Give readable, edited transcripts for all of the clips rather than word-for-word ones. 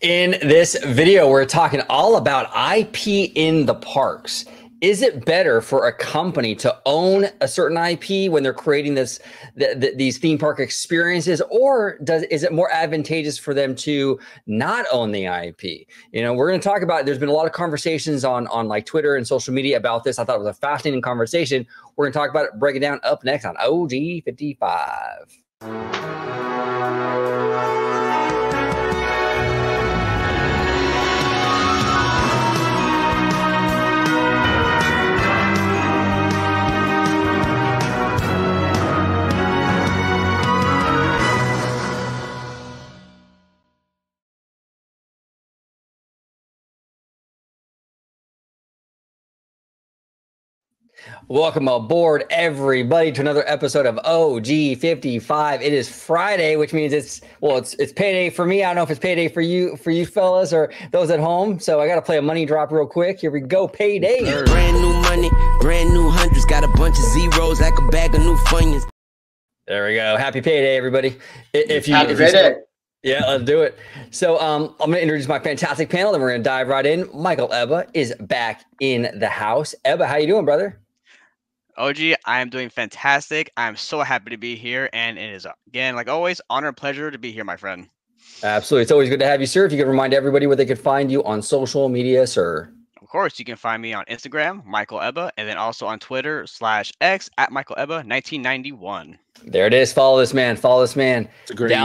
In this video, we're talking all about IP in the parks. Is it better for a company to own a certain IP when they're creating these theme park experiences, or is it more advantageous for them to not own the IP? You know, we're going to talk about, there's been a lot of conversations on like Twitter and social media about this. I thought it was a fascinating conversation. We're going to talk about it, break it down up next on OG 55. Welcome aboard, everybody, to another episode of OG 55. It is Friday, which means it's payday for me. I don't know if it's payday for you fellas or those at home. So I got to play a money drop real quick. Here we go, payday. Brand new money, brand new hundreds, got a bunch of zeros like a bag of new funions. There we go. Happy payday, everybody. Happy payday. Yeah, let's do it. So I'm going to introduce my fantastic panel, and we're going to dive right in. Michael Ebba is back in the house. Ebba, how you doing, brother? OG, I am doing fantastic. I'm so happy to be here, and it is, again, like always, honor and pleasure to be here, my friend. Absolutely. It's always good to have you, sir. If you could remind everybody where they could find you on social media, sir. Of course, you can find me on Instagram, Michael Ebba, and then also on Twitter /X at Michael Ebba 1991. There it is. Follow this man. Follow this man. It's a great year.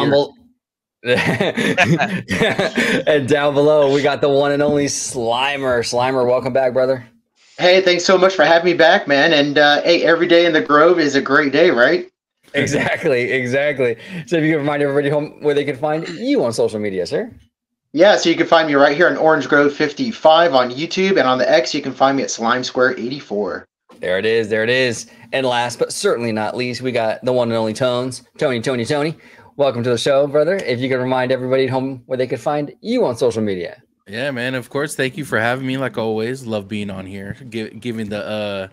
And down below, we got the one and only Slimer. Slimer, welcome back, brother. Hey, thanks so much for having me back, man. And hey, every day in the Grove is a great day, right? Exactly, exactly. So if you can remind everybody home where they can find you on social media, sir. Yeah, so you can find me right here on Orange Grove 55 on YouTube, and on the X, you can find me at Slime Square 84. There it is, there it is. And last but certainly not least, we got the one and only Tones, Tony. Welcome to the show, brother. If you can remind everybody at home where they can find you on social media. Yeah, man, of course. Thank you for having me. Like always, love being on here, giving the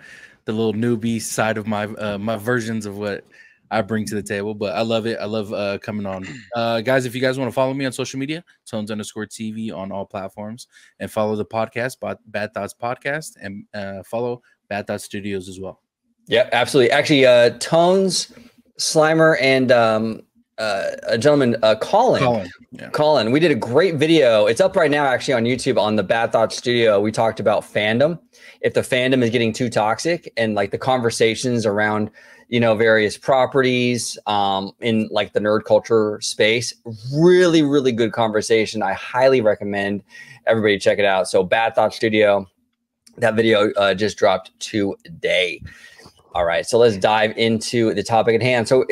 little newbie side of my versions of what I bring to the table. But I love it. I love coming on. Guys, if you guys want to follow me on social media, tones_tv on all platforms, and follow the podcast, Bad Thoughts Podcast, and follow Bad Thoughts Studios as well. Yeah, absolutely. Actually, Tones, Slimer, and a gentleman, Colin. We did a great video. It's up right now, actually, on YouTube on the Bad Thoughts Studio. We talked about fandom, if the fandom is getting too toxic, and like the conversations around, you know, various properties in like the nerd culture space. Really, really good conversation. I highly recommend everybody check it out. So Bad Thoughts Studio, that video just dropped today. All right, so let's dive into the topic at hand. So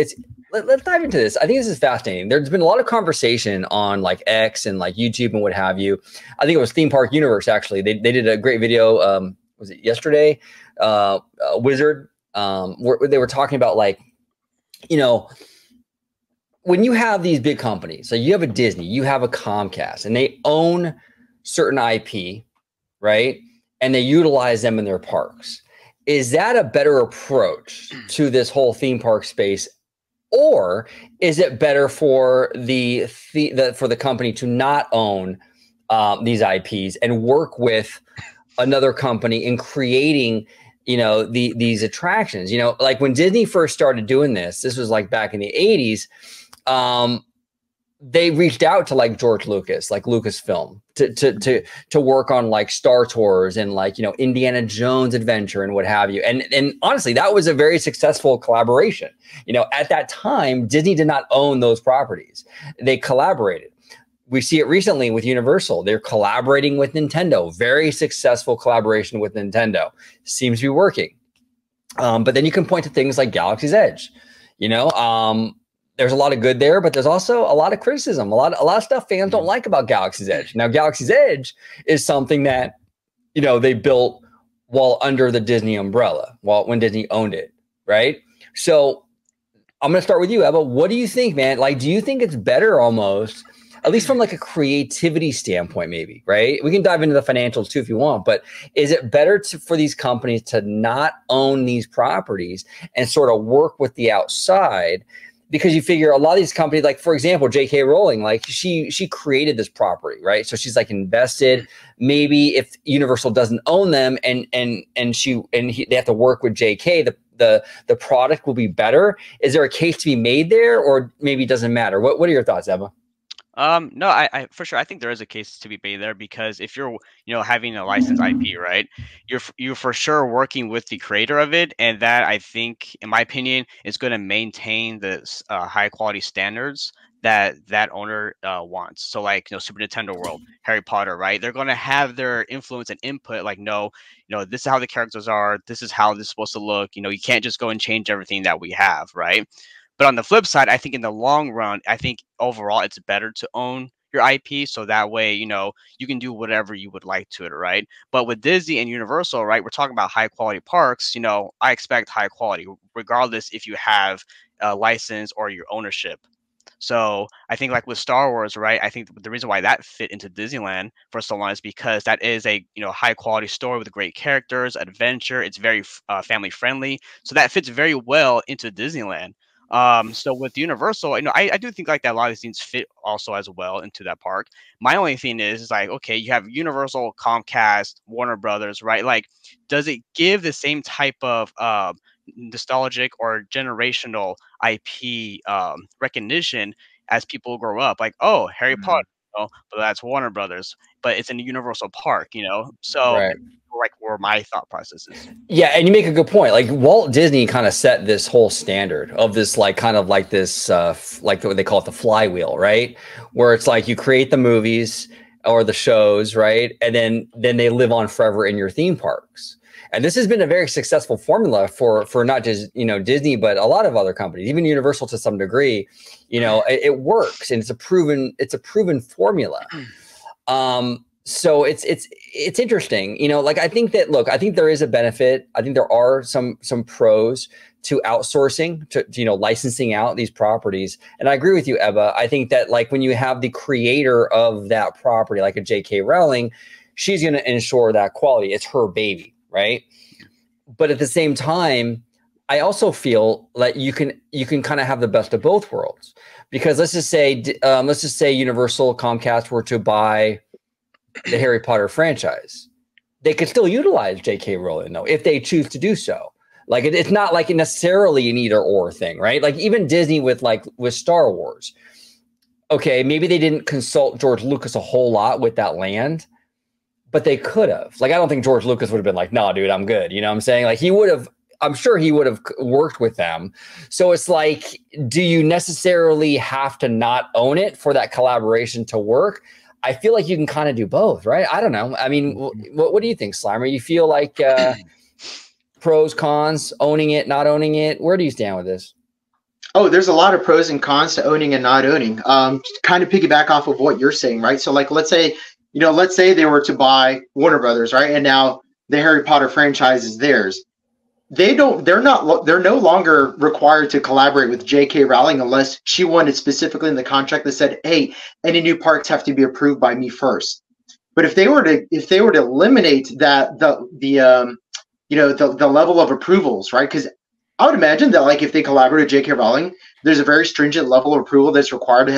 let's dive into this. I think this is fascinating. There's been a lot of conversation on like X and like YouTube and what have you. I think it was Theme Park Universe, actually. They did a great video. Was it yesterday? Wizard. Where they were talking about, like, you know, when you have these big companies, so you have a Disney, you have a Comcast, and they own certain IP, right? And they utilize them in their parks. Is that a better approach to this whole theme park space? Or is it better for the company to not own these IPs and work with another company in creating, you know, these attractions? You know, like when Disney first started doing this, this was like back in the 80s. They reached out to like George Lucas, like Lucasfilm, to work on like Star Tours and like, you know, Indiana Jones Adventure and what have you. And honestly, that was a very successful collaboration. You know, at that time, Disney did not own those properties. They collaborated. We see it recently with Universal. They're collaborating with Nintendo. Very successful collaboration with Nintendo. Seems to be working. But then you can point to things like Galaxy's Edge, you know, there's a lot of good there, but there's also a lot of criticism, a lot of stuff fans don't like about Galaxy's Edge. Now, Galaxy's Edge is something that, you know, they built while under the Disney umbrella, when Disney owned it, right? So I'm going to start with you, Ebba. What do you think, man? Like, do you think it's better almost, at least from like a creativity standpoint, maybe, right? We can dive into the financials too if you want, but is it better for these companies to not own these properties and sort of work with the outside because you figure a lot of these companies, like for example, JK Rowling, like she created this property, right? So she's like invested. Maybe if Universal doesn't own them and they have to work with JK, the product will be better. Is there a case to be made there, or maybe it doesn't matter? What are your thoughts, Ebba? No, I for sure. I think there is a case to be made there, because if you're, having a licensed IP, right, you're for sure working with the creator of it. And that, I think, in my opinion, is going to maintain the high quality standards that owner wants. So like, Super Nintendo World, Harry Potter, right? They're going to have their influence and input, like, no, this is how the characters are. This is how this is supposed to look. You can't just go and change everything that we have, right? But on the flip side, I think in the long run, I think overall it's better to own your IP. So that way, you can do whatever you would like to it, right? But with Disney and Universal, right, we're talking about high quality parks. I expect high quality, regardless if you have a license or your ownership. So I think like with Star Wars, right, I think the reason why that fit into Disneyland for so long is because that is a, high quality story with great characters, adventure. It's very family friendly. So that fits very well into Disneyland. So with Universal, I do think like that a lot of these things fit also as well into that park. My only thing is like, okay, you have Universal, Comcast, Warner Brothers, right? Like, does it give the same type of nostalgic or generational IP recognition as people grow up? Like, oh, Harry Potter, but that's Warner Brothers, but it's in a Universal park, So right. Like where my thought process is. Yeah, and you make a good point. Like Walt Disney kind of set this whole standard of this, like kind of like this, like what they call it, the flywheel, right? Where it's like you create the movies or the shows, right, and then they live on forever in your theme parks. And this has been a very successful formula for not just Disney, but a lot of other companies, even Universal to some degree. It works, and it's a proven formula. So it's interesting, like I think that, look, I think there is a benefit. I think there are some pros to outsourcing, to licensing out these properties. And I agree with you, Ebba. I think that like when you have the creator of that property, like a JK Rowling, she's going to ensure that quality. It's her baby, right? But at the same time, I also feel like you can kind of have the best of both worlds, because let's just say Universal, Comcast were to buy the Harry Potter franchise, they could still utilize J.K. Rowling though if they choose to do so. Like it's not like necessarily an either or thing, right? Like even Disney with Star Wars, okay, maybe they didn't consult George Lucas a whole lot with that land, but they could have. Like I don't think George Lucas would have been like, "Nah, dude, I'm good." You know what I'm saying? Like he would have. I'm sure he would have worked with them. So it's like, do you necessarily have to not own it for that collaboration to work? I feel like you can kind of do both, right? I don't know. I mean, what do you think, Slimer? You feel like pros, cons, owning it, not owning it? Where do you stand with this? Oh, there's a lot of pros and cons to owning and not owning. Kind of piggyback off of what you're saying, right? So like, let's say they were to buy Warner Brothers, right? And now the Harry Potter franchise is theirs. They're no longer required to collaborate with J.K. Rowling unless she wanted specifically in the contract that said, "Hey, any new parks have to be approved by me first." But if they were to eliminate that the level of approvals, right? Because I would imagine that like if they collaborate with J.K. Rowling, there's a very stringent level of approval that's required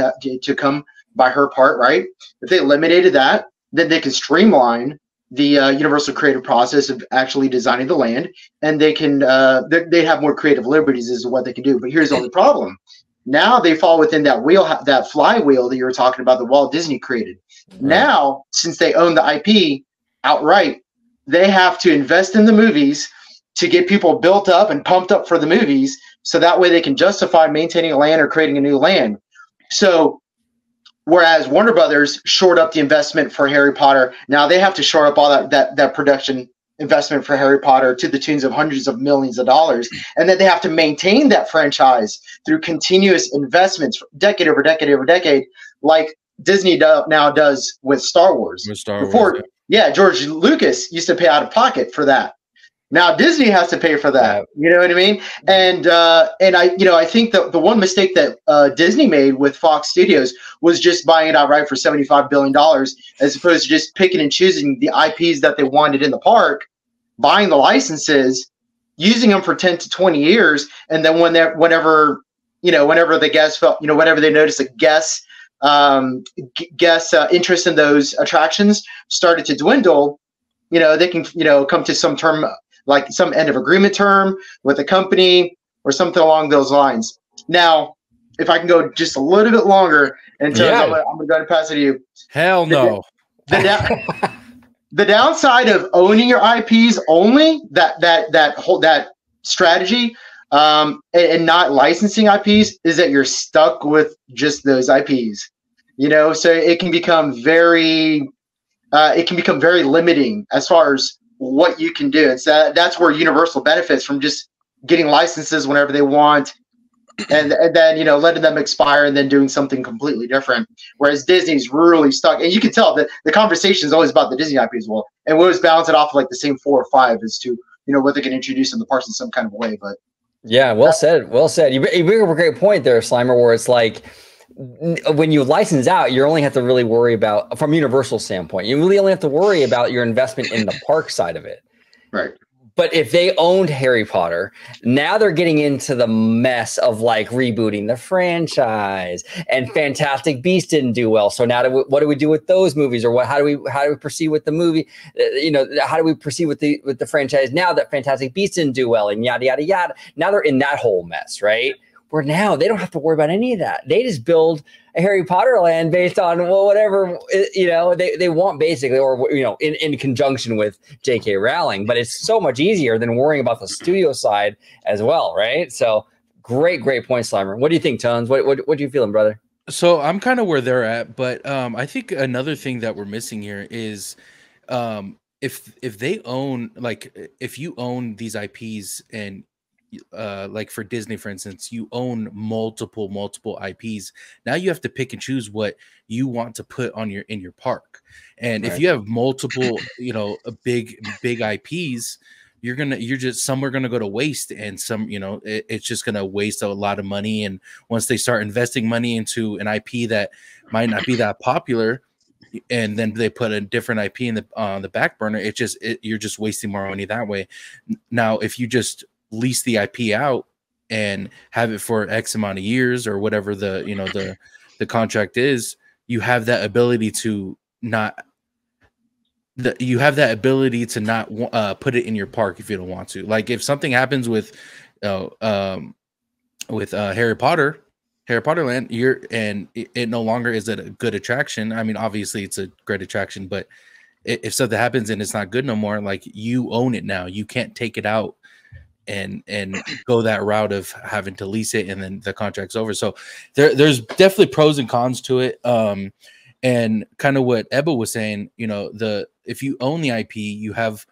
to come by her part, right? If they eliminated that, then they can streamline the Universal creative process of actually designing the land, and they can they have more creative liberties as to what they can do. But here's the only problem: now they fall within that flywheel that you were talking about that Walt Disney created. Mm-hmm. Now, since they own the IP outright, they have to invest in the movies to get people built up and pumped up for the movies, so that way they can justify maintaining a land or creating a new land. So whereas Warner Brothers shored up the investment for Harry Potter, now they have to shore up all that production investment for Harry Potter to the tunes of hundreds of millions of dollars, and then they have to maintain that franchise through continuous investments, decade over decade over decade, like Disney now does with Star Wars. Before, George Lucas used to pay out of pocket for that. Now Disney has to pay for that. You know what I mean? And I think that the one mistake that Disney made with Fox Studios was just buying it outright for $75 billion, as opposed to just picking and choosing the IPs that they wanted in the park, buying the licenses, using them for 10 to 20 years, and then whenever you know, whenever the guests felt, you know, whenever they noticed a guest interest in those attractions started to dwindle, you know, they can, you know, come to some term, like some end of agreement term with a company or something along those lines. Now, if I can go just a little bit longer until I'm going to go and pass it to you. Hell no. The downside of owning your IPs only, that strategy, and not licensing IPs, is that you're stuck with just those IPs, you know. So it can become very limiting as far as what you can do. It's that's where Universal benefits from just getting licenses whenever they want, and then, you know, letting them expire and then doing something completely different. Whereas Disney's really stuck, and you can tell that the conversation is always about the Disney IPs. Well, and we always balance it off like the same 4 or 5 as to, you know, what they can introduce in the parks in some kind of way, but. Yeah, well said. Well said. You bring up a great point there, Slimer, where it's like when you license out, you only have to really worry about, from Universal's standpoint, you really only have to worry about your investment in the park side of it. Right. But if they owned Harry Potter, now they're getting into the mess of like rebooting the franchise, and Fantastic Beasts didn't do well. So now what do we do with those movies, or how do we proceed with the movie? You know, how do we proceed with the franchise now that Fantastic Beasts didn't do well, and yada, yada, yada. Now they're in that whole mess, right? Where now they don't have to worry about any of that. They just build a Harry Potter land based on, well, whatever, you know, they want, basically, or, you know, in conjunction with JK Rowling. But it's so much easier than worrying about the studio side as well, right? So great point, Slimer. What do you think, Tones? What do you feeling, brother? So I'm kind of where they're at, but I think another thing that we're missing here is if they own, like, if you own these IPs, and like for Disney, for instance, you own multiple IPs. Now you have to pick and choose what you want to put on in your park. And if you have multiple, you know, big IPs, some are gonna go to waste, and some, you know, it's just gonna waste a lot of money. And once they start investing money into an IP that might not be that popular, and then they put a different IP in the on the back burner, you're just wasting more money that way. Now, if you just lease the IP out and have it for X amount of years, or whatever the contract is, you have that ability to not put it in your park if you don't want to. Like if something happens with Harry Potter Land, it no longer is it a good attraction. I mean, obviously it's a great attraction, but if something happens and it's not good no more, like you own it now. You can't take it out and go that route of having to lease it and then the contract's over. So there's definitely pros and cons to it. And kind of what Ebba was saying, you know, if you own the IP, you have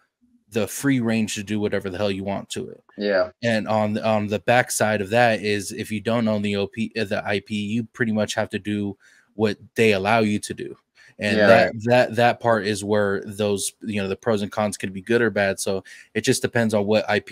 the free range to do whatever the hell you want to it. Yeah. And on the backside of that is, if you don't own the IP, you pretty much have to do what they allow you to do. And that part is where those, you know, the pros and cons could be good or bad. So it just depends on what IP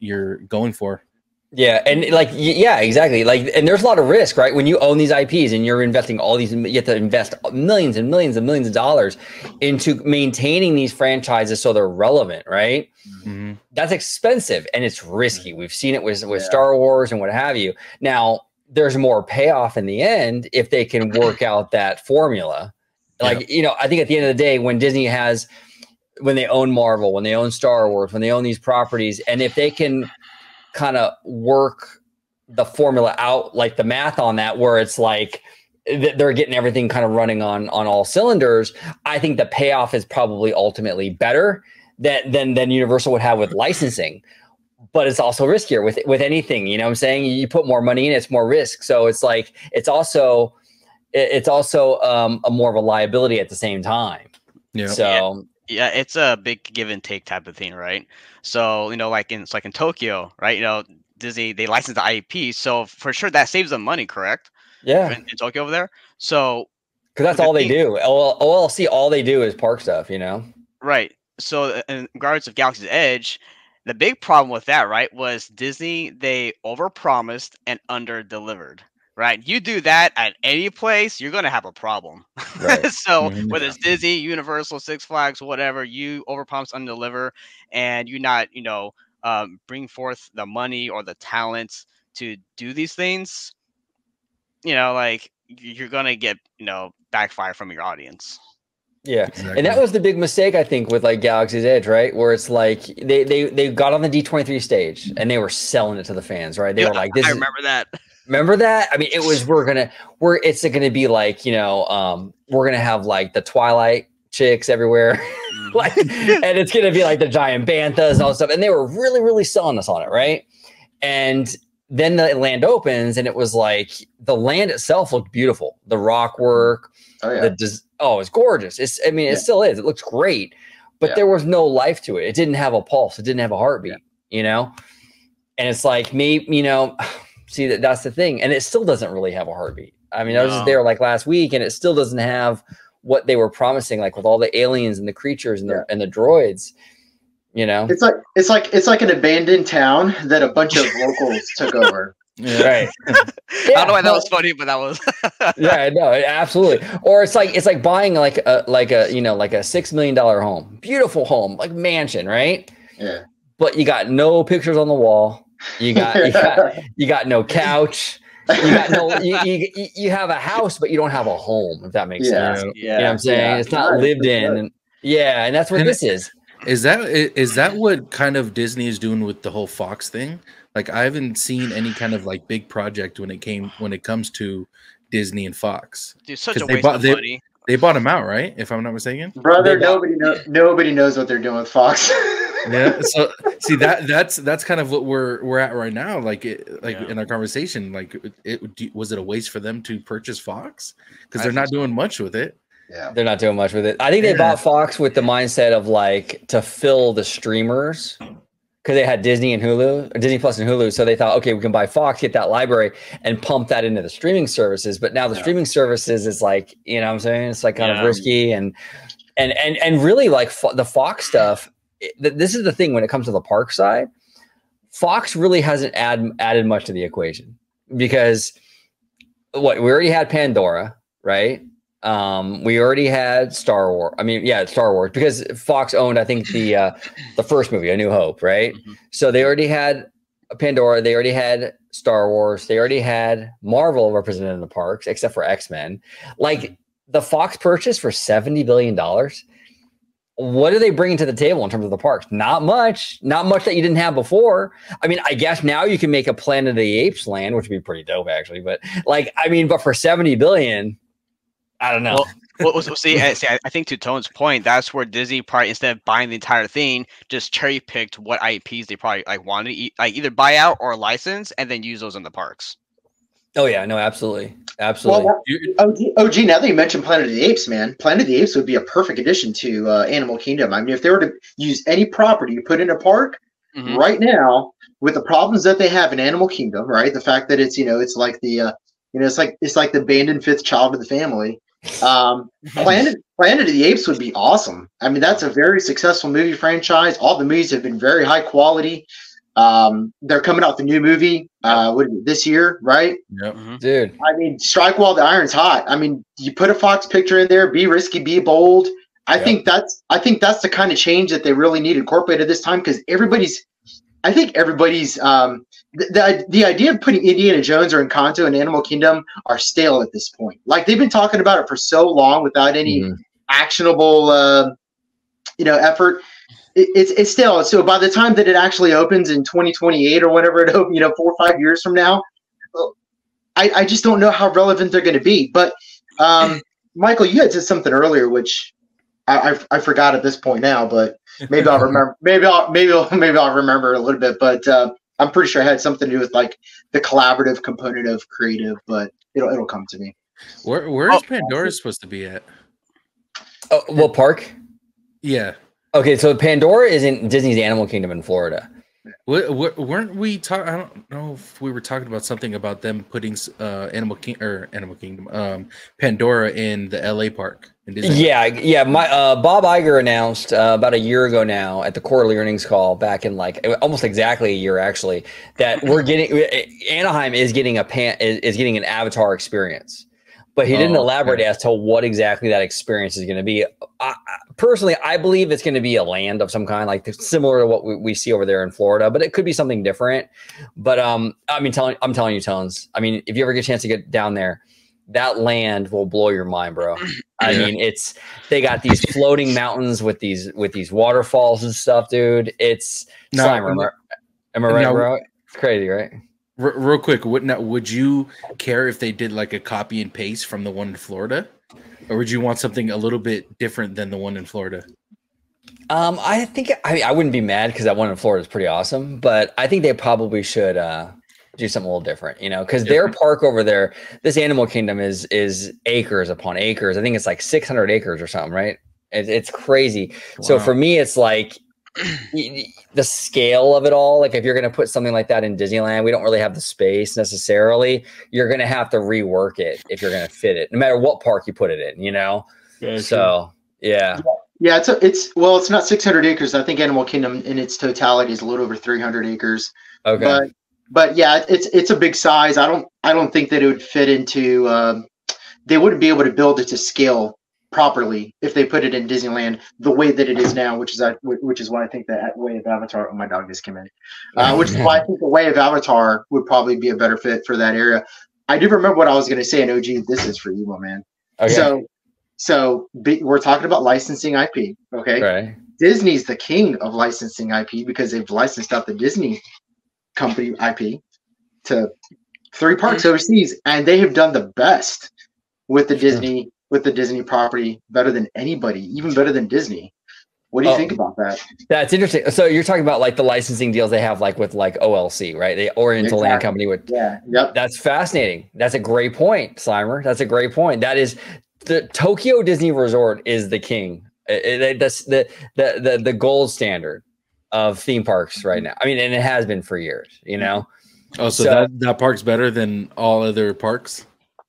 you're going for. Yeah. And like, yeah, exactly. Like, and there's a lot of risk, right? When you own these IPs and you're investing you have to invest millions and millions and millions of dollars into maintaining these franchises so they're relevant, right? Mm-hmm. That's expensive and it's risky. We've seen it with Star Wars and what have you. Now, there's more payoff in the end if they can work out that formula. Like, you know, I think at the end of the day, when Disney has, when they own Marvel, when they own Star Wars, when they own these properties, and if they can kind of work the formula out, like the math on that, where it's like they're getting everything kind of running on all cylinders, I think the payoff is probably ultimately better than Universal would have with licensing. But it's also riskier with anything, you know what I'm saying? You put more money in, it's more risk. So it's like, it's also a more of a liability at the same time. Yeah. So yeah, it's a big give and take type of thing, right? So, you know, like in Tokyo, right? You know, Disney, they license the IP. So for sure that saves them money, correct? Yeah. In Tokyo over there. So. Cause that's all they do. OLC, all they do is park stuff, you know? Right. So in regards of Galaxy's Edge, the big problem with that, right, was Disney, they overpromised and underdelivered, right? You do that at any place, you're going to have a problem. Right. So whether it's Disney, Universal, Six Flags, whatever, you overpromise, underdeliver, and you not, you know, bring forth the money or the talents to do these things, you know, like, you're going to get, you know, backfire from your audience. Yeah. Exactly. And that was the big mistake, I think, with like Galaxy's Edge, right? Where it's like they got on the D23 stage and they were selling it to the fans, right? They were like, this I remember that. I mean, it was, it's going to be like, you know, we're going to have like the Twilight chicks everywhere. Like, and it's going to be like the giant banthas and all that stuff. And they were really, really selling us on it. Right. And then the land opens and it was like the land itself looked beautiful. The rock work, oh, it's gorgeous. It's, I mean, it still is. It looks great, but there was no life to it. It didn't have a pulse. It didn't have a heartbeat, you know? And it's like, me, you know, see, that's the thing. And it still doesn't really have a heartbeat. I mean, I was just there like last week and it still doesn't have what they were promising, like with all the aliens and the creatures and the droids. You know, it's like an abandoned town that a bunch of locals took over. Right. I don't know why that was funny, but that was. Yeah, no, absolutely. Or it's like buying like a $6 million home, beautiful home, like mansion, right? Yeah. But you got no pictures on the wall. You got no couch. You have a house, but you don't have a home. If that makes sense. Yeah. You know what I'm saying? Yeah. It's not lived in. And, yeah, and that's what this is. Is that what kind of Disney is doing with the whole Fox thing? Like, I haven't seen any kind of like big project when it comes to Disney and Fox. Dude, such a waste of money. They bought them out, right? If I'm not mistaken, brother. Nobody knows what they're doing with Fox. Yeah. So see, that's kind of what we're at right now. Like in our conversation, like was it a waste for them to purchase Fox because they're not doing much with it. Yeah. They're not doing much with it. I think they bought Fox with the mindset of like to fill the streamers because they had Disney and Hulu, or Disney Plus and Hulu. So they thought, okay, we can buy Fox, get that library, and pump that into the streaming services. But now the streaming services is like, you know what I'm saying? It's like kind of risky and really like the Fox stuff. This is the thing when it comes to the park side. Fox really hasn't added much to the equation because we already had Pandora, right? We already had Star Wars. I mean, Star Wars, because Fox owned, I think, the first movie, A New Hope, right? Mm-hmm. So they already had Pandora. They already had Star Wars. They already had Marvel represented in the parks, except for X-Men. Like the Fox purchase for $70 billion. What are they bringing to the table in terms of the parks? Not much that you didn't have before. I mean, I guess now you can make a Planet of the Apes land, which would be pretty dope, actually. But like, I mean, but for $70 billion, I don't know. Well, see, I think to Tone's point, that's where Disney probably, instead of buying the entire thing, just cherry picked what IPs they probably like wanted to either buy out or license, and then use those in the parks. Oh yeah, no, absolutely. Well, OG, now that you mentioned Planet of the Apes, man, Planet of the Apes would be a perfect addition to Animal Kingdom. I mean, if they were to use any property you put in a park right now, with the problems that they have in Animal Kingdom, right, the fact that it's, you know, it's like the it's like the abandoned fifth child of the family. Planet of the Apes would be awesome. I mean, that's a very successful movie franchise. All the movies have been very high quality. They're coming out the new movie this year, right? Yep. Mm-hmm. Dude, I mean, strike while the iron's hot. I mean, you put a Fox picture in there, be risky, be bold. I think that's the kind of change that they really need incorporated this time, because everybody's the idea of putting Indiana Jones or Encanto and Animal Kingdom are stale at this point. Like, they've been talking about it for so long without any actionable, effort. It's stale. So by the time that it actually opens in 2028 or whenever it opens, 4 or 5 years from now, I just don't know how relevant they're going to be. But Michael, you had said something earlier, which I forgot at this point now, but maybe I'll remember. Maybe I'll remember a little bit, but. I'm pretty sure it had something to do with like the collaborative component of creative, but it'll come to me. Where is Pandora supposed to be at? Oh, well, park. Yeah. Okay, so Pandora is in Disney's Animal Kingdom in Florida. Weren't we talking? I don't know if we were talking about something about them putting Pandora in the LA park. In Disney. Yeah. My Bob Iger announced about a year ago now at the quarterly earnings call back in like almost exactly a year actually that we're getting Anaheim is getting an Avatar experience, but he didn't elaborate as to what exactly that experience is going to be. personally, I believe it's going to be a land of some kind, like similar to what we see over there in Florida, but it could be something different. But I mean, I'm telling you, Tones, I mean, if you ever get a chance to get down there, that land will blow your mind, bro. I mean, it's, they got these floating mountains with these waterfalls and stuff, dude. It's Slimer. Am I right, bro? It's crazy, right? Real quick, would you care if they did like a copy and paste from the one in Florida? Or would you want something a little bit different than the one in Florida? I think I wouldn't be mad because that one in Florida is pretty awesome, but I think they probably should do something a little different, you know, because their park over there, this Animal Kingdom is acres upon acres. I think it's like 600 acres or something, right? It's crazy. Wow. So for me, it's like the scale of it all. Like if you're going to put something like that in Disneyland, we don't really have the space necessarily. You're going to have to rework it if you're going to fit it, no matter what park you put it in, you know? Yeah, so, yeah. Yeah, it's not 600 acres. I think Animal Kingdom in its totality is a little over 300 acres. Okay. But yeah, it's a big size. I don't think that it would fit into. They wouldn't be able to build it to scale properly if they put it in Disneyland the way that it is now, which is why I think that way of Avatar. Oh, my dog just came in. Which is why I think the way of Avatar would probably be a better fit for that area. I do remember what I was going to say, and OG, this is for you, my man. Okay. So we're talking about licensing IP. Okay. Right. Disney's the king of licensing IP because they've licensed out the Disney company IP to 3 parks overseas, and they have done the best with the Disney property, better than anybody, even better than Disney. What do you think about that? That's interesting. So you're talking about like the licensing deals they have, like with like OLC, right? The Oriental Land Company with That's fascinating. That's a great point, Slimer. That's a great point. That is the Tokyo Disney Resort is the king. That's the gold standard of theme parks right now. I mean, and it has been for years, you know? Oh, so that park's better than all other parks?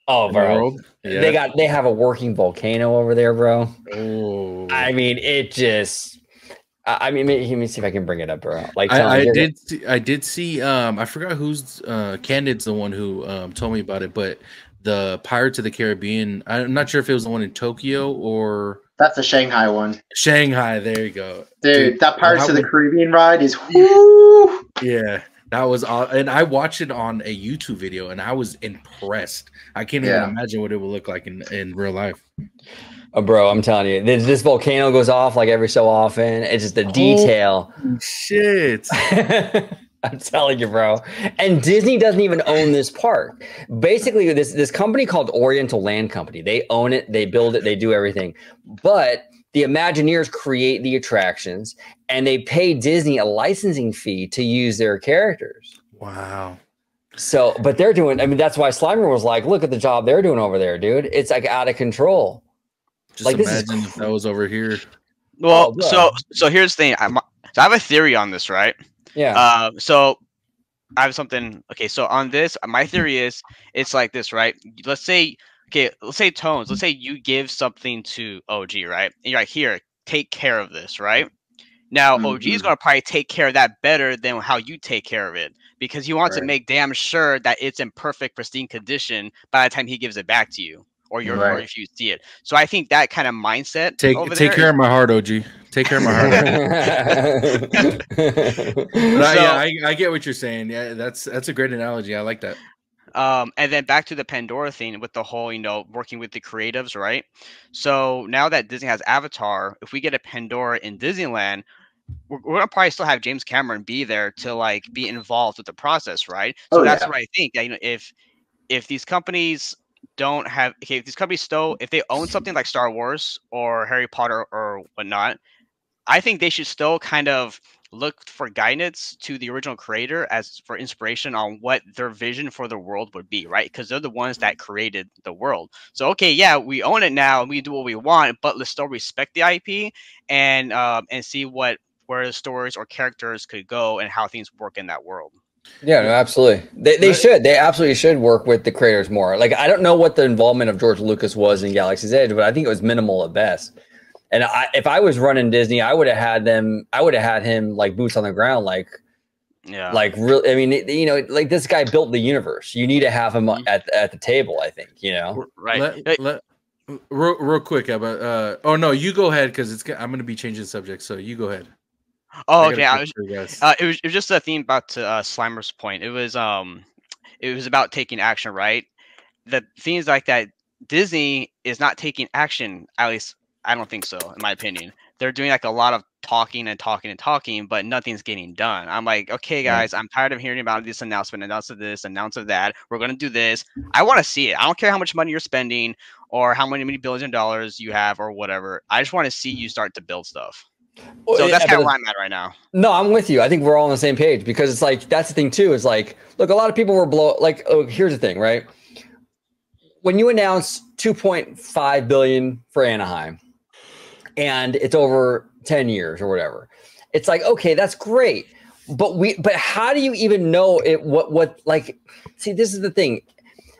Oh, bro. They have a working volcano over there, bro. Ooh. I mean, it just, I mean, let me see if I can bring it up, bro. Like I did see, I forgot who's, Candid's the one who told me about it, but the Pirates of the Caribbean, I'm not sure if it was the one in Tokyo or... That's the Shanghai one. Shanghai, there you go. Dude that Pirates of the Caribbean ride is whoo! Yeah, that was awesome. And I watched it on a YouTube video, and I was impressed. I can't even imagine what it would look like in real life. Oh, bro, I'm telling you, this volcano goes off like every so often. It's just the detail. Shit. I'm telling you, bro. And Disney doesn't even own this park. Basically, this company called Oriental Land Company, they own it, they build it, they do everything. But the Imagineers create the attractions, and they pay Disney a licensing fee to use their characters. Wow. So, but they're doing, I mean, that's why Slimer was like, look at the job they're doing over there, dude. It's like out of control. Just like, imagine if that was over here. Well, so here's the thing. So I have a theory on this, right? Yeah. So I have something. Okay. So on this, my theory is it's like this, right? Let's say Tones. Let's say you give something to OG, right? And you're like, here, take care of this, right? Now OG is gonna probably take care of that better than how you take care of it because he wants to make damn sure that it's in perfect, pristine condition by the time he gives it back to you or if you see it. So I think that kind of mindset. Take care of my heart, OG. Take care of my heart. I get what you're saying. Yeah, that's a great analogy. I like that. And then back to the Pandora thing with the whole, you know, working with the creatives, right? So now that Disney has Avatar, if we get a Pandora in Disneyland, we're gonna probably still have James Cameron be there to like be involved with the process, right? So that's what I think. You know, if these companies don't have if they own something like Star Wars or Harry Potter or whatnot, I think they should still kind of look for guidance to the original creator as for inspiration on what their vision for the world would be, right? Because they're the ones that created the world. So, okay, yeah, we own it now and we do what we want, but let's still respect the IP and see where the stories or characters could go and how things work in that world. Yeah, no, absolutely. They should. They absolutely should work with the creators more. Like, I don't know what the involvement of George Lucas was in Galaxy's Edge, but I think it was minimal at best. And if I was running Disney, I would have had him like boots on the ground. Like really, I mean, you know, like this guy built the universe. You need to have him at the table, I think, you know? Right. Let, let, Real quick, Ebba. Oh no, you go ahead because I'm going to be changing subjects. So you go ahead. Oh okay. It was just a theme about to Slimer's point. It was about taking action, right? The things like that. Disney is not taking action. At least I don't think so. In my opinion, they're doing like a lot of talking, but nothing's getting done. I'm like, okay, guys, I'm tired of hearing about this announcement, announce of this, announce of that. We're going to do this. I want to see it. I don't care how much money you're spending or how many billion dollars you have or whatever. I just want to see you start to build stuff. Well, so that's kind of where I'm at right now. No, I'm with you. I think we're all on the same page because it's like, that's the thing too, is like, look, a lot of people were here's the thing, right? When you announce $2.5 billion for Anaheim and it's over 10 years or whatever, it's like, okay, that's great. But how do you even know it? See, this is the thing.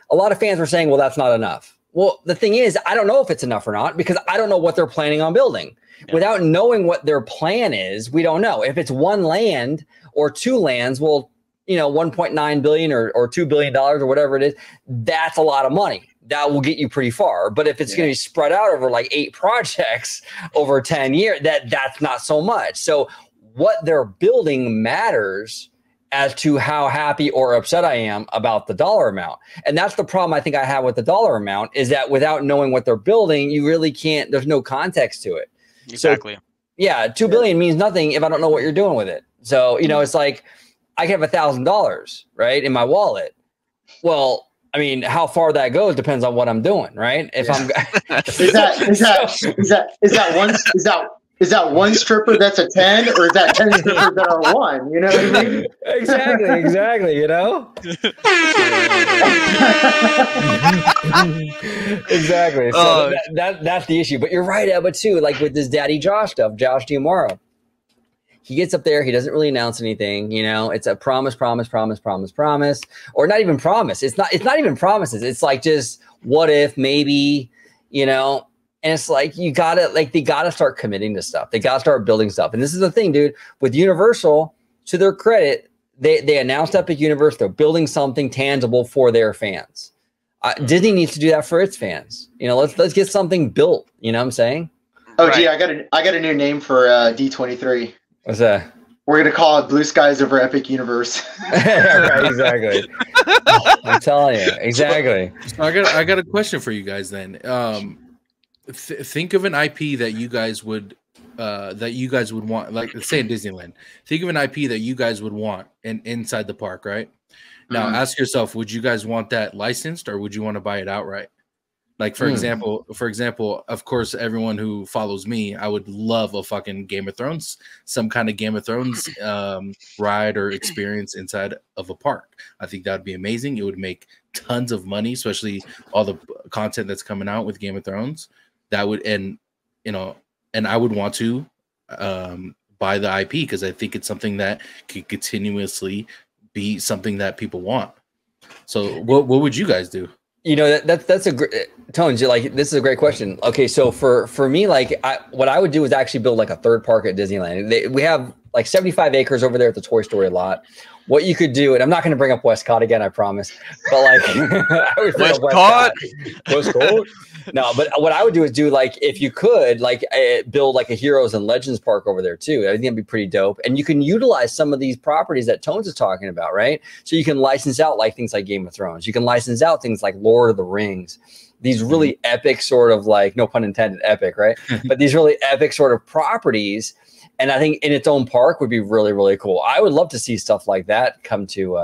A lot of fans were saying, well, that's not enough. Well, the thing is, I don't know if it's enough or not because I don't know what they're planning on building. Yeah. Without knowing what their plan is, we don't know. If it's one land or two lands, well, you know, $1.9 billion or $2 billion or whatever it is, that's a lot of money. That will get you pretty far. But if it's going to be spread out over like 8 projects over 10 years, that's not so much. So what they're building matters as to how happy or upset I am about the dollar amount. And that's the problem I think I have with the dollar amount is that without knowing what they're building, you really can't, there's no context to it. Exactly. So, yeah, $2 billion means nothing if I don't know what you're doing with it. So, you know, it's like I can have $1,000, right, in my wallet. Well, I mean, how far that goes depends on what I'm doing, right? If I'm is that one stripper that's a 10, or is that 10 strippers that are 1? You know what I mean? Exactly. You know, exactly. So that's the issue. But you're right, Ebba, too. Like with this Daddy Josh stuff, Josh D'Amaro. He gets up there. He doesn't really announce anything. You know, it's a promise, or not even promise. It's not even promises. It's like just what if, maybe, you know, and it's like they gotta start committing to stuff. They gotta start building stuff. And this is the thing, dude, with Universal, to their credit, they announced Epic Universe. They're building something tangible for their fans. Disney needs to do that for its fans. You know, let's get something built. You know what I'm saying? Oh, right. Gee, I got a new name for D23. What's that? We're gonna call it Blue Skies Over Epic Universe. Right, exactly. I'm telling you, exactly. So I got a question for you guys then. Think of an IP that you guys would want, like say in Disneyland. Think of an IP that you guys would want inside the park, right? Now ask yourself, would you guys want that licensed or would you want to buy it outright? Like for example, of course, everyone who follows me, I would love a fucking Game of Thrones, some kind of Game of Thrones ride or experience inside of a park. I think that'd be amazing. It would make tons of money, especially all the content that's coming out with Game of Thrones. That would, and you know, and I would want to buy the IP because I think it's something that could continuously be something that people want. So, what would you guys do? You know, that's a great, Tones, you're like, this is a great question. Okay, so for me, like, what I would do is actually build like a third park at Disneyland. We have like 75 acres over there at the Toy Story lot. What you could do, and I'm not going to bring up Westcott again, I promise, but like, I would bring Westcott. Westcott. No, but what I would do is do like, if you could, like, build like a Heroes and Legends park over there too. I think that'd be pretty dope. And you can utilize some of these properties that Tones is talking about, right? So you can license out like things like Game of Thrones. You can license out things like Lord of the Rings. These really epic sort of like, no pun intended, epic, right? But these really epic sort of properties, and I think in its own park would be really, really cool. I would love to see stuff like that come to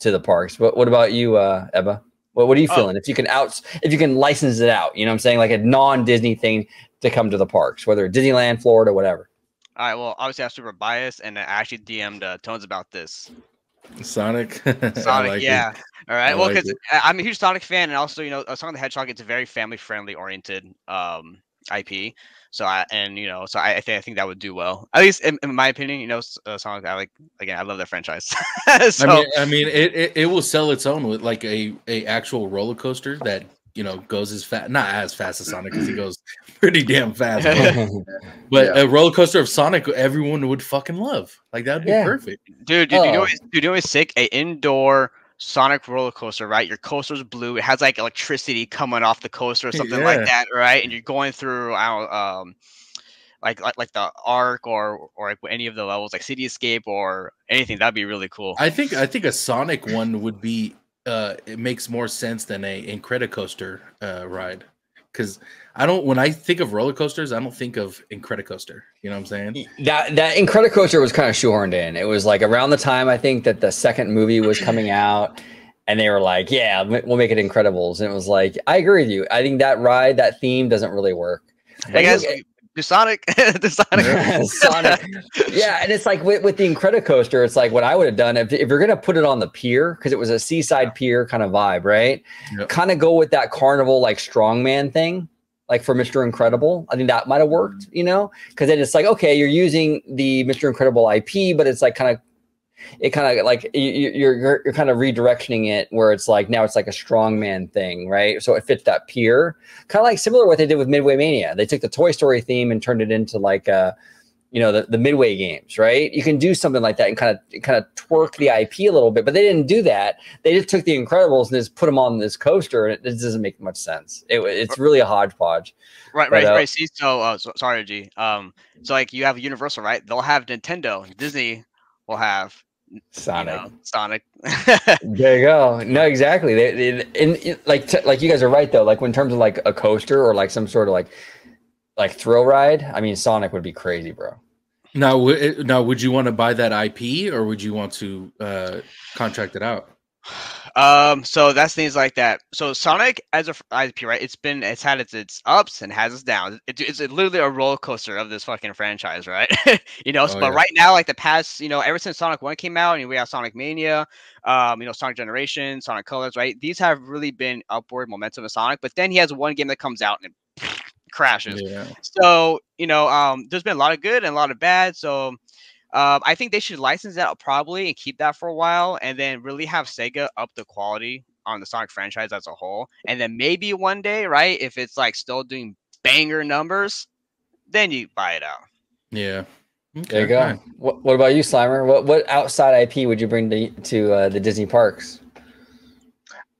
the parks. What about you, Ebba? What are you feeling? If you can license it out, you know what I'm saying? Like a non-Disney thing to come to the parks, whether Disneyland, Florida, whatever. All right, well, obviously I'm super biased, and I actually DM'd Tones about this. Sonic, like yeah. It. All right. Well, because I'm a huge Sonic fan, and also, you know, Sonic the Hedgehog, it's a very family-friendly oriented IP. So I think that would do well. At least in my opinion, you know, Sonic. I love that franchise. So, I mean, it will sell its own with like a actual roller coaster that, you know, goes as fast, not as fast as Sonic because he goes pretty damn fast. But a roller coaster of Sonic, everyone would fucking love. Like that'd be perfect, dude. You know what's sick? An indoor Sonic roller coaster, right? Your coaster's blue. It has like electricity coming off the coaster or something like that, right? And you're going through, I don't know, like the Arc or like any of the levels, like Cityscape or anything. That'd be really cool. I think a Sonic one would be it makes more sense than a Incredicoaster ride. Because when I think of roller coasters, I don't think of Incredicoaster. You know what I'm saying? That Incredicoaster was kind of shoehorned in. It was like around the time I think that the second movie was coming out, and they were like, "Yeah, we'll make it Incredibles." And it was like, I agree with you. I think that ride, that theme, doesn't really work. Hey guys, do Sonic, Sonic. Yeah, and it's like with the Incredicoaster, it's like what I would have done if you're gonna put it on the pier, because it was a seaside pier kind of vibe, right? Yep. Kind of go with that carnival like strongman thing, like for Mr. Incredible. I think that might have worked, you know, because then it's like, okay, you're using the Mr. Incredible IP, but it's like kind of like you're kind of redirectioning it where it's like now it's like a strongman thing, right? So it fits that pier, kind of like similar to what they did with Midway Mania. They took the Toy Story theme and turned it into like the Midway games, right? You can do something like that and kind of twerk the IP a little bit, but they didn't do that. They just took the Incredibles and just put them on this coaster, and it doesn't make much sense. It's really a hodgepodge. Right. See, so sorry, G. So like you have Universal, right? They'll have Nintendo, Disney will have Sonic. You know, Sonic. There you go. No, exactly. Like you guys are right though. Like in terms of like a coaster or like some sort of like thrill ride, I mean, Sonic would be crazy, bro. Now, would you want to buy that IP or would you want to contract it out? So that's things like that. So Sonic as a IP, right? It's had its ups and has its downs. It's literally a roller coaster of this fucking franchise, right? You know. But right now, like the past, you know, ever since Sonic 1 came out, and we have Sonic Mania, you know, Sonic Generations, Sonic Colors, right? These have really been upward momentum of Sonic. But then he has one game that comes out and it crashes. Yeah. So you know, there's been a lot of good and a lot of bad. So. I think they should license that probably and keep that for a while, and then really have Sega up the quality on the Sonic franchise as a whole. And then maybe one day, right, if it's like still doing banger numbers, then you buy it out. Yeah. Okay. There you go. What about you, Slimer? What outside IP would you bring to the Disney parks?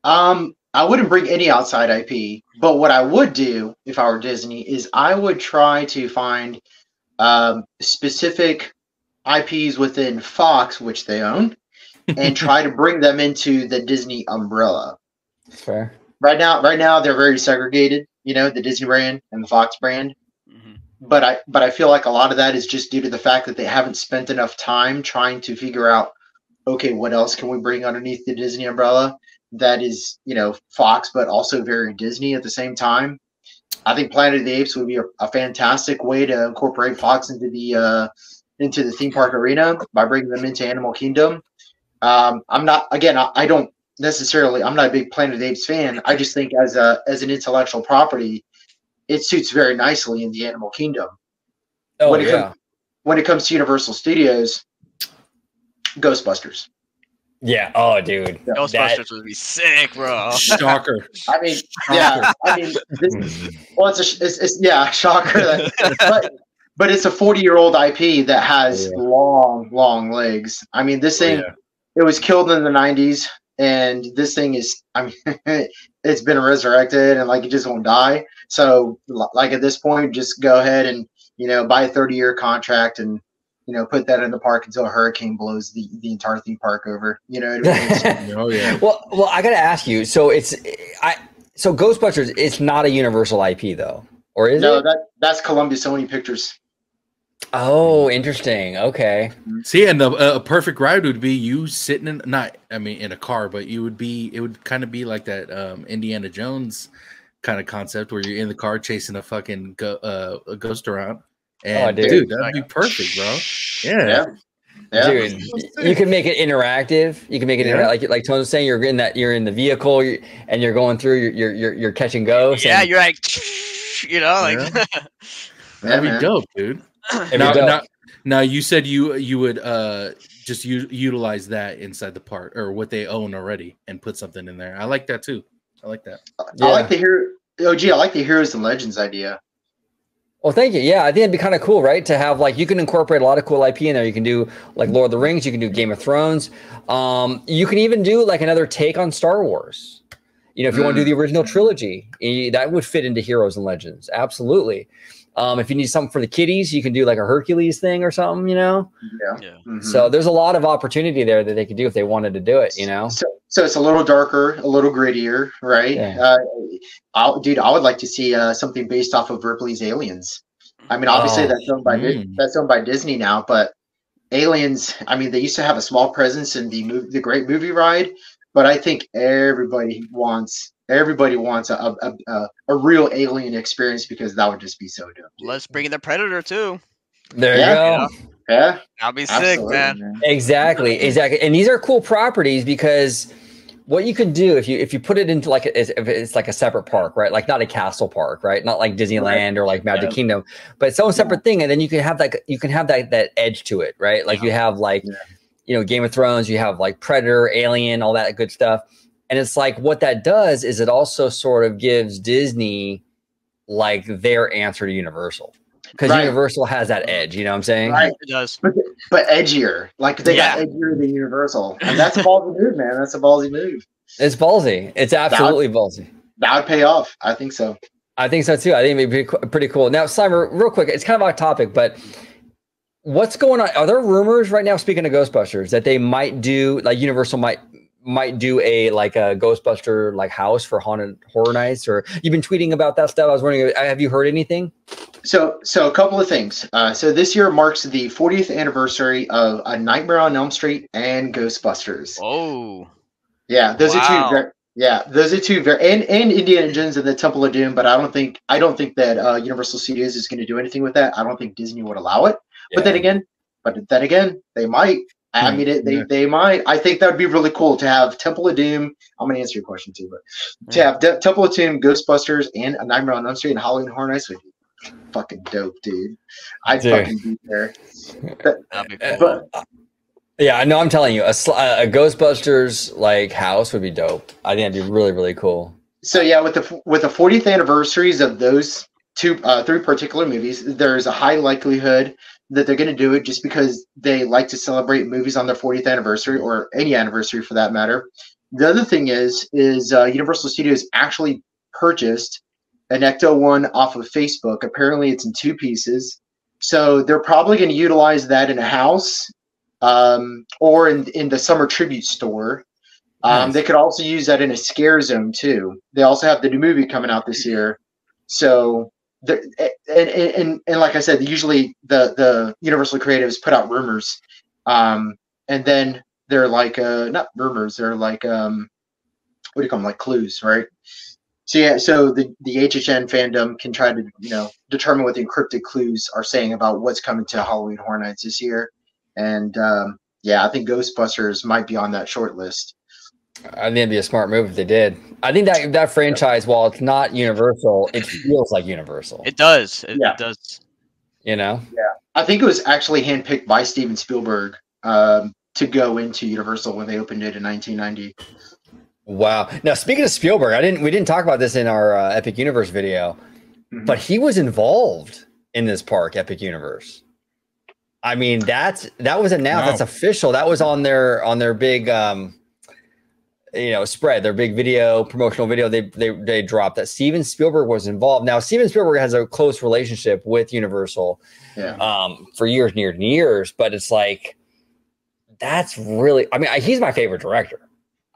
I wouldn't bring any outside IP, but what I would do if I were Disney is I would try to find specific IPs within Fox, which they own, and try to bring them into the Disney umbrella. Fair. Right now they're very segregated, you know, the Disney brand and the Fox brand. Mm-hmm. But I feel like a lot of that is just due to the fact that they haven't spent enough time trying to figure out, okay, what else can we bring underneath the Disney umbrella that is, you know, Fox but also very Disney at the same time. I think Planet of the Apes would be a fantastic way to incorporate Fox into the theme park arena by bringing them into Animal Kingdom. I'm not a big Planet of the Apes fan. I just think as an intellectual property, it suits very nicely in the Animal Kingdom. When it comes to Universal Studios, Ghostbusters. Yeah. Oh, dude. Ghostbusters would be sick, bro. Shocker. I mean, yeah. I mean, shocker. But it's a 40-year-old IP that has long, long legs. I mean, this thing, it was killed in the 90s, and this thing is, I mean, it's been resurrected, and, like, it just won't die. So, like, at this point, just go ahead and, you know, buy a 30-year contract and, you know, put that in the park until a hurricane blows the entire theme park over. You know what I mean? Well, I got to ask you. So, so Ghostbusters, it's not a Universal IP, though, or is it? No, that's Columbia Sony Pictures. Oh, interesting. Okay. See, and a perfect ride would be you sitting in a car, but it would kind of be like that Indiana Jones kind of concept where you're in the car chasing a fucking ghost around. And oh, dude, that'd be perfect, bro. Yeah. Dude, you can make it interactive. You can make it like Tone was saying. You're in the vehicle, and you're going through. You're catching ghosts. Yeah, you're like, you know, like that'd be dope, dude. Now you said you would just utilize that inside the park or what they own already and put something in there. I like that too. I like that. I like the Heroes and Legends idea. Well, thank you. Yeah, I think it'd be kind of cool, right? To have, like, you can incorporate a lot of cool IP in there. You can do, like, Lord of the Rings. You can do Game of Thrones. You can even do, like, another take on Star Wars. You know, if you want to do the original trilogy, that would fit into Heroes and Legends. Absolutely. If you need something for the kiddies, you can do, like, a Hercules thing or something, you know? Yeah. So there's a lot of opportunity there that they could do if they wanted to do it, you know? So it's a little darker, a little grittier, right? Yeah. I would like to see something based off of Ripley's Aliens. I mean, obviously that's owned by Disney now, but Aliens, I mean, they used to have a small presence in the Great Movie Ride, but I think everybody wants a real alien experience, because that would just be so dope. Let's bring in the Predator too. There you go. You know? Yeah. That'll be sick, man. Exactly. And these are cool properties, because what you could do if you put it into, like, if it's like a separate park, right? Like, not a castle park, right? Not like Disneyland or like Magic Kingdom, but it's own separate thing. And then you can have that edge to it, right? Like you have you know, Game of Thrones, you have like Predator, Alien, all that good stuff. And it's like, what that does is it also sort of gives Disney like their answer to Universal. Because Universal has that edge, you know what I'm saying? Right, it does. But edgier. Like, they got edgier than Universal. And that's a ballsy move, man. That's a ballsy move. It's ballsy. It's absolutely ballsy. That would pay off. I think so. I think so, too. I think it'd be pretty cool. Now, Slimer, real quick, it's kind of off topic, but what's going on? Are there rumors right now, speaking of Ghostbusters, that they might do, like, Universal might do a Ghostbuster like house for Haunted Horror Nights? Or you've been tweeting about that stuff. I was wondering, have you heard anything? So a couple of things. So this year marks the 40th anniversary of A Nightmare on Elm Street and Ghostbusters. Oh, yeah, those are two very and Indiana Jones and the Temple of Doom. But I don't think that Universal Studios is going to do anything with that. I don't think Disney would allow it. Yeah. But then again, they might. I mean, they might. I think that would be really cool to have Temple of Doom. I'm going to answer your question too, but to have Temple of Doom, Ghostbusters, and A Nightmare on Elm Street and Halloween Horror Nights would be fucking dope, dude. I'd fucking be there. That'd be cool. But, yeah, I know. I'm telling you, a Ghostbusters like house would be dope. I think that'd be really, really cool. So yeah, with the 40th anniversaries of those three particular movies, there's a high likelihood that they're going to do it, just because they like to celebrate movies on their 40th anniversary, or any anniversary for that matter. The other thing is Universal Studios actually purchased an Ecto-1 off of Facebook. Apparently it's in two pieces. So they're probably going to utilize that in a house, or in the summer tribute store. Nice. They could also use that in a scare zone too. They also have the new movie coming out this year. So and like I said, usually the Universal creatives put out rumors, and then they're like not rumors, they're like what do you call them, like clues, right? So yeah, so the HHN fandom can try to determine what the encrypted clues are saying about what's coming to Halloween Horror Nights this year, and yeah, I think Ghostbusters might be on that short list. I think it'd be a smart move if they did. I think that franchise, while it's not Universal, it feels like Universal. It does. It does. You know? Yeah. I think it was actually handpicked by Steven Spielberg to go into Universal when they opened it in 1990. Wow. Now, speaking of Spielberg, we didn't talk about this in our Epic Universe video, but he was involved in this park, Epic Universe. I mean, that was announced. Wow. That's official. That was on their big spread, their big promotional video they dropped that Steven Spielberg was involved. Now, Steven Spielberg has a close relationship with Universal for years and years and years, but it's like, that's really, I mean, he's my favorite director.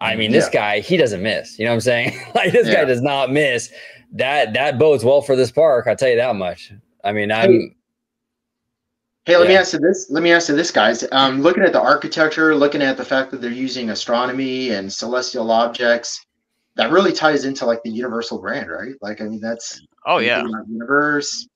I mean, this guy, he doesn't miss, you know what I'm saying? Like, this guy does not miss. That bodes well for this park, I'll tell you that much. I mean, Hey, let me ask you this, guys. Looking at the architecture, looking at the fact that they're using astronomy and celestial objects, that really ties into like the Universal brand, right? Like, I mean, that's Universal.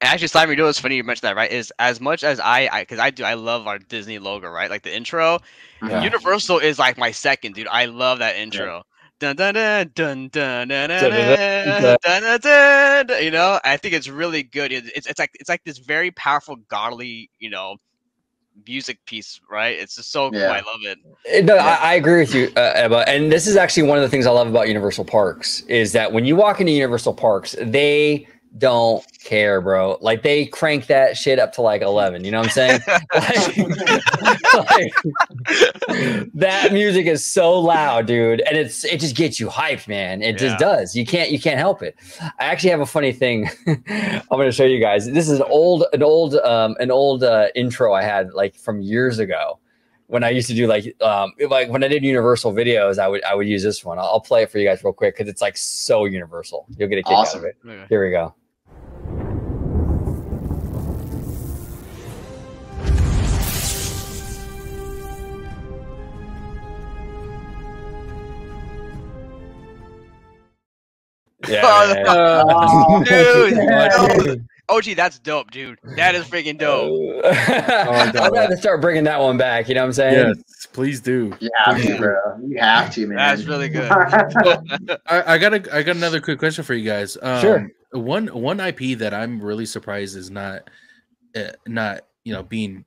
Actually, Slimer, you know what's funny? You mentioned that, right? Is as much as I love our Disney logo, right? Like the intro. Yeah. Universal is like my second, dude. I love that intro. Yeah. Dun, dun, dun, dun, dun, dun, dun, dun, dun, dun, dun. You know, I think it's really good. It's like this very powerful, godly, music piece, right? It's just so cool. I love it. No, yeah. I agree with you, Ebba. And this is actually one of the things I love about Universal Parks, is that when you walk into Universal Parks, they don't care, bro. Like, they crank that shit up to like 11. You know what I'm saying? like, that music is so loud, dude, and it just gets you hyped, man. It just does. You can't help it. I actually have a funny thing. I'm gonna show you guys. This is an old intro I had like from years ago when I used to do like when I did Universal videos. I would use this one. I'll play it for you guys real quick because it's like so Universal. You'll get a kick out of it. Okay. Here we go. Yeah, dude. Oh, gee, that's dope, dude. That is freaking dope. I'm going to start bringing that one back. You know what I'm saying? Yes, please do. Yeah, bro. You have to, man. That's really good. I got another quick question for you guys. Sure. One IP that I'm really surprised is not being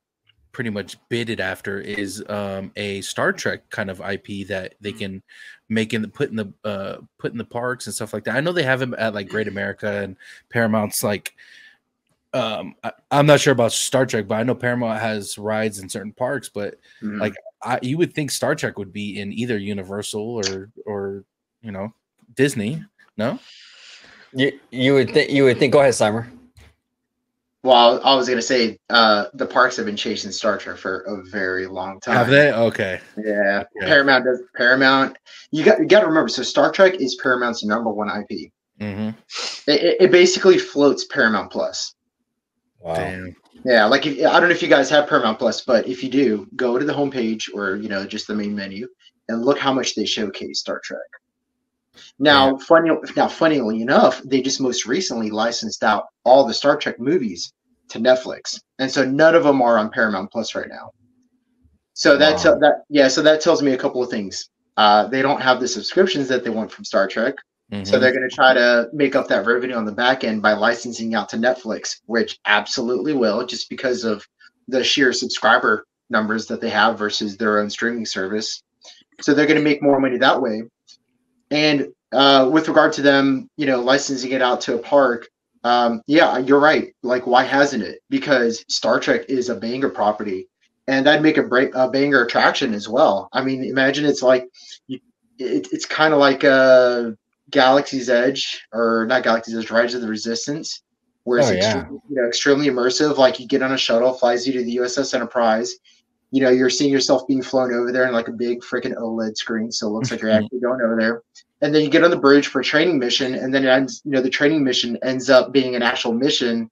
pretty much bidded after is a Star Trek kind of IP that they can make and put in the parks and stuff like that. I know they have them at like Great America and Paramount's like. I'm not sure about Star Trek, but I know Paramount has rides in certain parks. But like, you would think Star Trek would be in either Universal or Disney. No, you would think. Go ahead, Slimer. Well, I was gonna say the parks have been chasing Star Trek for a very long time. Have they? Okay. Yeah, okay. Paramount. You got to remember. So Star Trek is Paramount's #1 IP. Mm-hmm. It basically floats Paramount Plus. Wow. Damn. Yeah, like I don't know if you guys have Paramount Plus, but if you do, go to the homepage or just the main menu and look how much they showcase Star Trek. Now, funnily enough, they just most recently licensed out all the Star Trek movies to Netflix, and so none of them are on Paramount Plus right now. So that's so that tells me a couple of things. They don't have the subscriptions that they want from Star Trek. Mm-hmm. So they're going to try to make up that revenue on the back end by licensing out to Netflix, which absolutely will, just because of the sheer subscriber numbers that they have versus their own streaming service. So they're going to make more money that way. And with regard to them, licensing it out to a park, yeah, you're right. Like, why hasn't it? Because Star Trek is a banger property, and that'd make a banger attraction as well. I mean, imagine it's like it's kind of like a Galaxy's Edge, or not Galaxy's Edge, Rise of the Resistance, where it's extremely immersive. Like, you get on a shuttle, flies you to the USS Enterprise. You're seeing yourself being flown over there in like a big freaking OLED screen, so it looks like you're actually going over there. And then you get on the bridge for a training mission, and then it ends, the training mission ends up being an actual mission,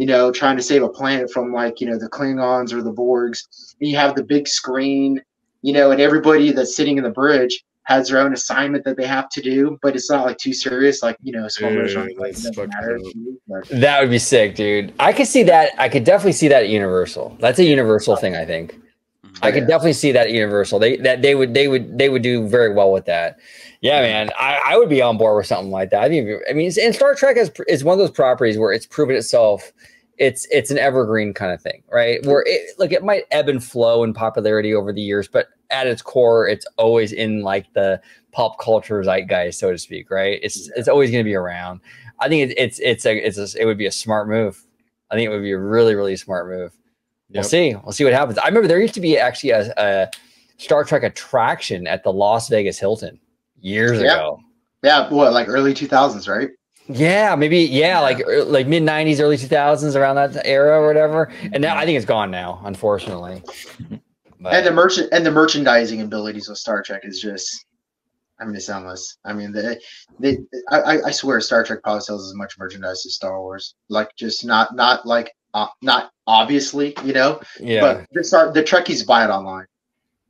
trying to save a planet from like, the Klingons or the Borgs. And you have the big screen, and everybody that's sitting in the bridge has their own assignment that they have to do, but it's not like too serious, like, spoilers or anything. That would be sick, dude. I could see that. I could definitely see that at Universal. That's a Universal thing, I think. I could definitely see that at Universal. They would do very well with that. Yeah, man. I would be on board with something like that. And Star Trek is one of those properties where it's proven itself. It's an evergreen kind of thing, right? Where it might ebb and flow in popularity over the years, but at its core, it's always in like the pop culture zeitgeist, so to speak, right? It's always going to be around. I think it would be a smart move. I think it would be a really, really smart move. Yep. We'll see what happens. I remember there used to be actually a Star Trek attraction at the Las Vegas Hilton years ago. Yeah, what, like early 2000s, right? Yeah, maybe. Yeah, like mid 90s, early 2000s, around that era or whatever. And now I think it's gone now, unfortunately. But. And the merchandising abilities of Star Trek is just, it's endless. I swear Star Trek probably sells as much merchandise as Star Wars. Like, just not like. Not obviously, but the Trekkies buy it online.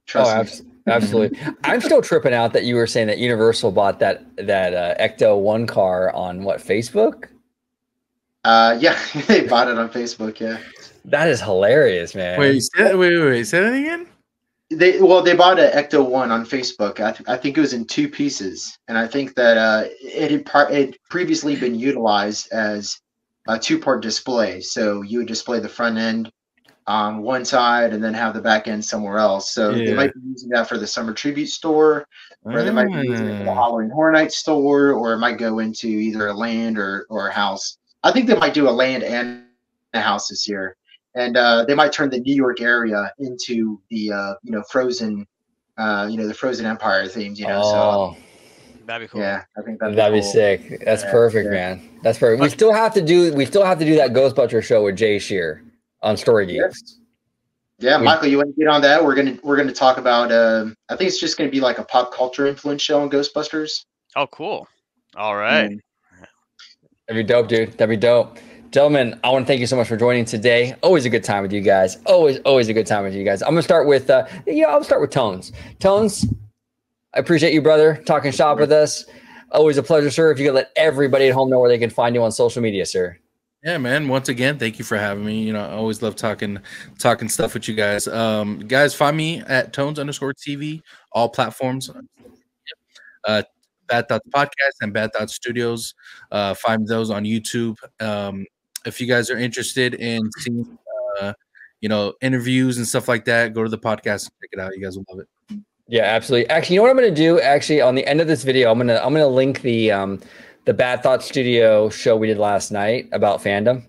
Trust me. Absolutely. I'm still tripping out that you were saying that Universal bought that Ecto-1 car on what, Facebook? Yeah, they bought it on Facebook. Yeah, that is hilarious, man. Wait, say that again. They bought an Ecto-1 on Facebook. I think it was in 2 pieces, and I think that it had previously been utilized as a 2-part display, so you would display the front end on one side and then have the back end somewhere else. So they might be using that for the Summer Tribute store, or they might be using it for the Halloween Horror Nights store, or it might go into either a land or a house. I think they might do a land and a house this year, and they might turn the New York area into the Frozen, the Frozen Empire themes. So that'd be cool. Yeah, I think that'd be cool. Sick. That's perfect, man. That's perfect. We still have to do. We still have to do that Ghostbusters show with Jay Shear on Story Geeks. Yeah, Michael, you want to get on that? We're gonna talk about. I think it's just gonna be like a pop culture influence show on Ghostbusters. Oh, cool! All right, that'd be dope, dude. That'd be dope, gentlemen. I want to thank you so much for joining today. Always a good time with you guys. Always a good time with you guys. I'm gonna start with, I'll start with Tones. Tones, I appreciate you, brother, talking shop with us. Always a pleasure, sir. If you could let everybody at home know where they can find you on social media, sir. Yeah, man. Once again, thank you for having me. You know, I always love talking stuff with you guys. Guys, find me at tones_tv, all platforms. Bad Thoughts Podcast and Bad Thoughts Studios. Find those on YouTube. If you guys are interested in seeing, interviews and stuff like that, go to the podcast and check it out. You guys will love it. Yeah, absolutely. Actually, you know what I'm going to do? Actually, on the end of this video, I'm going to link the Bad Thought Studio show we did last night about fandom.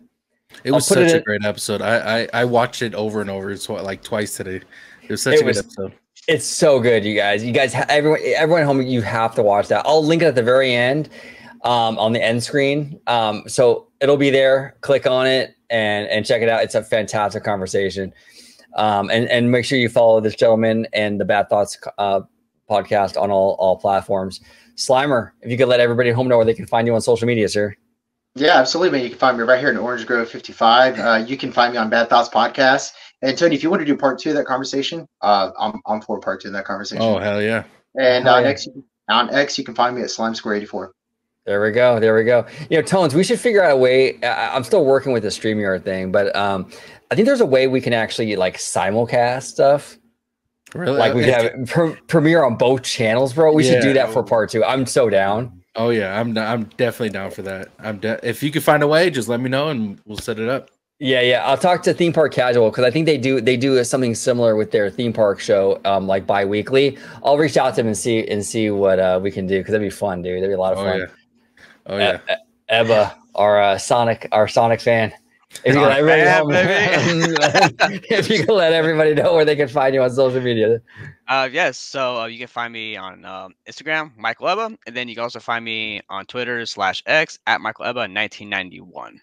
It was such a great episode. I watched it over and over. It's like twice today. It was such a good episode. It's so good, you guys. You guys, everyone at home, you have to watch that. I'll link it at the very end on the end screen. So it'll be there. Click on it and check it out. It's a fantastic conversation. And make sure you follow this gentleman and the Bad Thoughts podcast on all platforms. Slimer, if you could let everybody at home know where they can find you on social media, sir. Yeah, absolutely. You can find me right here in Orange Grove 55. You can find me on Bad Thoughts Podcast. And Tony, if you want to do part 2 of that conversation, I'm for part 2 of that conversation. Oh, hell yeah. And on X, you can find me at Slime Square 84. There we go. There we go. You know, Tones, we should figure out a way. I'm still working with the StreamYard thing, but I think there's a way we can actually like simulcast stuff. Really? Like we could have premiere on both channels, bro. We should do that for part 2. I'm so down. Oh yeah, I'm definitely down for that. If you could find a way, just let me know and we'll set it up. Yeah. I'll talk to Theme Park Casual because I think they do something similar with their theme park show, like bi-weekly. I'll reach out to them and see what we can do because that'd be fun, dude. That'd be a lot of fun. Oh yeah. Ebba, our Sonic fan. If you can let everybody know where they can find you on social media. Yes. So you can find me on Instagram, Michael Ebba. And then you can also find me on Twitter /X at Michael Ebba 1991.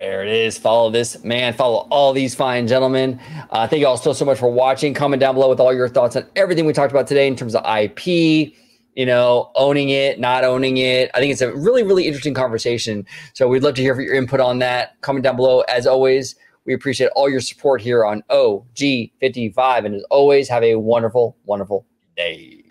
There it is. Follow this man. Follow all these fine gentlemen. Thank you all so much for watching. Comment down below with all your thoughts on everything we talked about today in terms of IP. Owning it, not owning it. I think it's a really, really interesting conversation. So we'd love to hear your input on that. Comment down below. As always, we appreciate all your support here on OG55. And as always, have a wonderful, wonderful day.